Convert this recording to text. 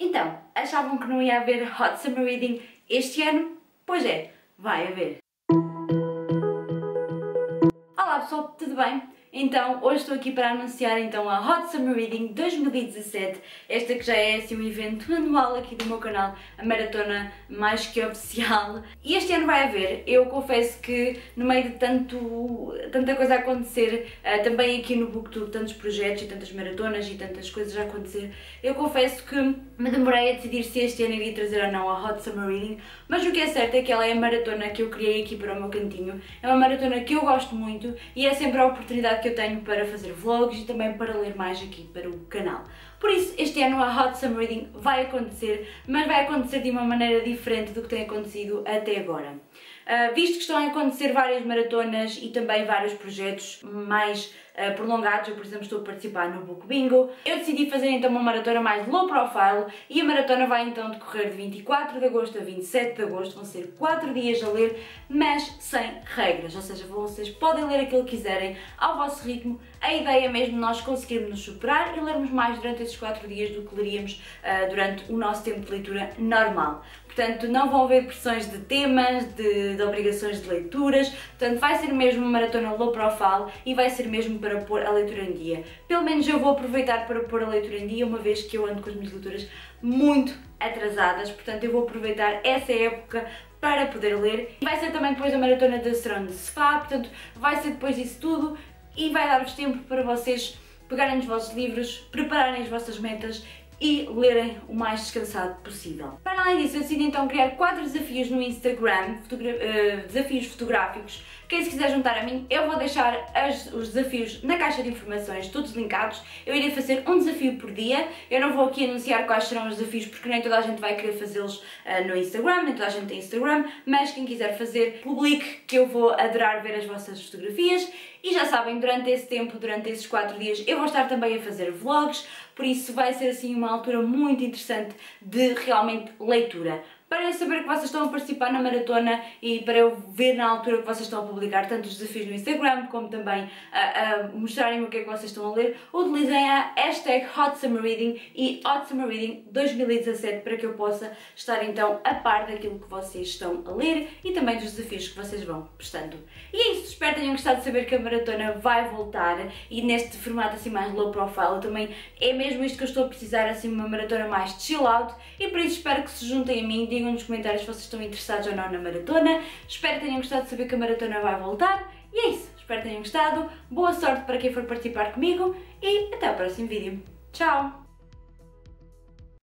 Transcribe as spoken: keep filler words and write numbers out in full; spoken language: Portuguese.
Então, achavam que não ia haver Hot Summer Reading este ano? Pois é, vai haver! Olá pessoal, tudo bem? Então, hoje estou aqui para anunciar então a Hot Summer Reading dois mil e dezassete, esta que já é assim um evento anual aqui do meu canal, a maratona mais que oficial. E este ano vai haver, eu confesso que no meio de tanto, tanta coisa a acontecer, uh, também aqui no BookTube, tantos projetos e tantas maratonas e tantas coisas a acontecer, eu confesso que me demorei a decidir se este ano iria trazer ou não a Hot Summer Reading, mas o que é certo é que ela é a maratona que eu criei aqui para o meu cantinho, é uma maratona que eu gosto muito e é sempre a oportunidade que eu tenho para fazer vlogs e também para ler mais aqui para o canal. Por isso, este ano a Hot Summer Reading vai acontecer, mas vai acontecer de uma maneira diferente do que tem acontecido até agora. Uh, visto que estão a acontecer várias maratonas e também vários projetos mais uh, prolongados, eu por exemplo estou a participar no Book Bingo, eu decidi fazer então uma maratona mais low profile e a maratona vai então decorrer de vinte e quatro de agosto a vinte e sete de agosto, vão ser quatro dias a ler, mas sem regras, ou seja, vocês podem ler aquilo que quiserem, ao vosso ritmo. A ideia é mesmo nós conseguirmos nos superar e lermos mais durante esses quatro dias do que leríamos uh, durante o nosso tempo de leitura normal. Portanto, não vão haver pressões de temas, de, de obrigações de leituras, portanto vai ser mesmo uma maratona low profile e vai ser mesmo para pôr a leitura em dia. Pelo menos eu vou aproveitar para pôr a leitura em dia, uma vez que eu ando com as minhas leituras muito atrasadas, portanto eu vou aproveitar essa época para poder ler. Vai ser também depois a maratona da Serão de Sofá, portanto vai ser depois disso tudo e vai dar-vos tempo para vocês pegarem os vossos livros, prepararem as vossas metas e lerem o mais descansado possível. Para além disso, eu decidi então criar quatro desafios no Instagram, fotogra uh, desafios fotográficos. Quem se quiser juntar a mim, eu vou deixar as, os desafios na caixa de informações, todos linkados. Eu irei fazer um desafio por dia. Eu não vou aqui anunciar quais serão os desafios, porque nem toda a gente vai querer fazê-los uh, no Instagram, nem toda a gente tem Instagram, mas quem quiser fazer, publique, que eu vou adorar ver as vossas fotografias. E já sabem, durante esse tempo, durante esses quatro dias, eu vou estar também a fazer vlogs, por isso vai ser assim uma altura muito interessante de realmente leitura. Para eu saber que vocês estão a participar na maratona e para eu ver na altura que vocês estão a publicar tanto os desafios no Instagram como também a, a mostrarem o que é que vocês estão a ler, utilizem a hashtag Hot Summer Reading e Hot Summer Reading dois mil e dezassete para que eu possa estar então a par daquilo que vocês estão a ler e também dos desafios que vocês vão prestando. E é isso, espero que tenham gostado de saber que a maratona vai voltar e neste formato assim mais low profile também é mesmo isto que eu estou a precisar, assim uma maratona mais chill out, e por isso espero que se juntem a mim. Digam nos comentários se vocês estão interessados ou não na maratona. Espero que tenham gostado de saber que a maratona vai voltar. E é isso. Espero que tenham gostado. Boa sorte para quem for participar comigo. E até ao próximo vídeo. Tchau!